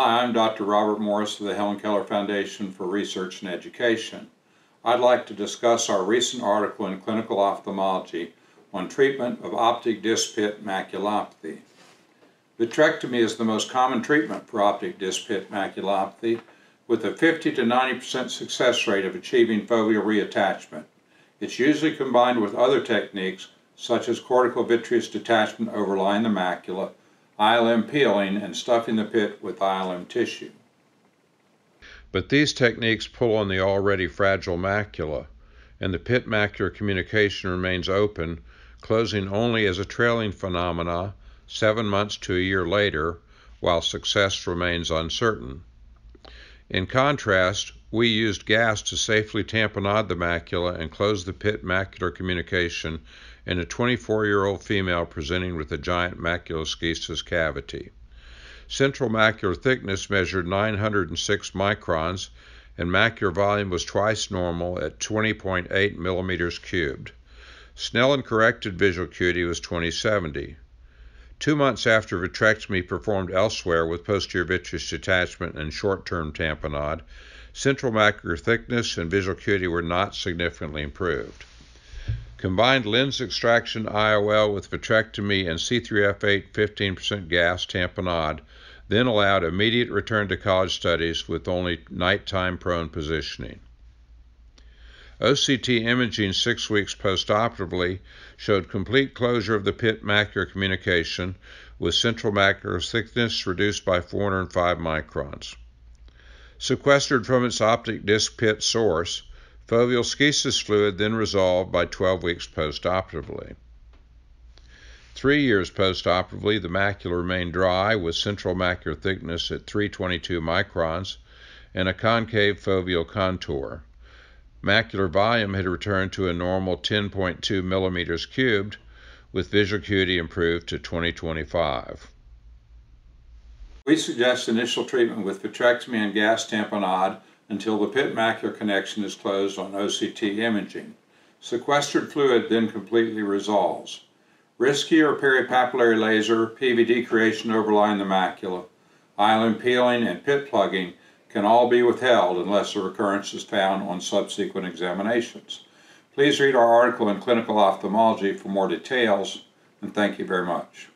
Hi, I'm Dr. Robert Morris of the Helen Keller Foundation for Research and Education. I'd like to discuss our recent article in Clinical Ophthalmology on treatment of optic disc pit maculopathy. Vitrectomy is the most common treatment for optic disc pit maculopathy, with a 50 to 90% success rate of achieving foveal reattachment. It's usually combined with other techniques such as cortical vitreous detachment overlying the macula, ILM peeling, and stuffing the pit with ILM tissue. But these techniques pull on the already fragile macula, and the pit-macular communication remains open, closing only as a trailing phenomena 7 months to a year later, while success remains uncertain. In contrast, we used gas to safely tamponade the macula and close the pit macular communication in a 24-year-old female presenting with a giant maculoschisis cavity. Central macular thickness measured 906 microns, and macular volume was twice normal at 20.8 millimeters cubed. Snellen corrected visual acuity was 20/70. 2 months after vitrectomy performed elsewhere with posterior vitreous detachment and short-term tamponade, central macular thickness and visual acuity were not significantly improved. Combined lens extraction IOL with vitrectomy and C3F8 15% gas tamponade then allowed immediate return to college studies with only nighttime prone positioning. OCT imaging 6 weeks postoperatively showed complete closure of the pit macular communication, with central macular thickness reduced by 405 microns. Sequestered from its optic disc pit source, foveal schisis fluid then resolved by 12 weeks postoperatively. 3 years postoperatively, the macula remained dry with central macular thickness at 322 microns and a concave foveal contour. Macular volume had returned to a normal 10.2 millimeters cubed, with visual acuity improved to 20/25. We suggest initial treatment with vitrectomy and gas tamponade until the pit macular connection is closed on OCT imaging. Sequestered fluid then completely resolves. Riskier peripapillary laser, PVD creation overlying the macula, ILM peeling, and pit plugging can all be withheld unless a recurrence is found on subsequent examinations. Please read our article in Clinical Ophthalmology for more details, and thank you very much.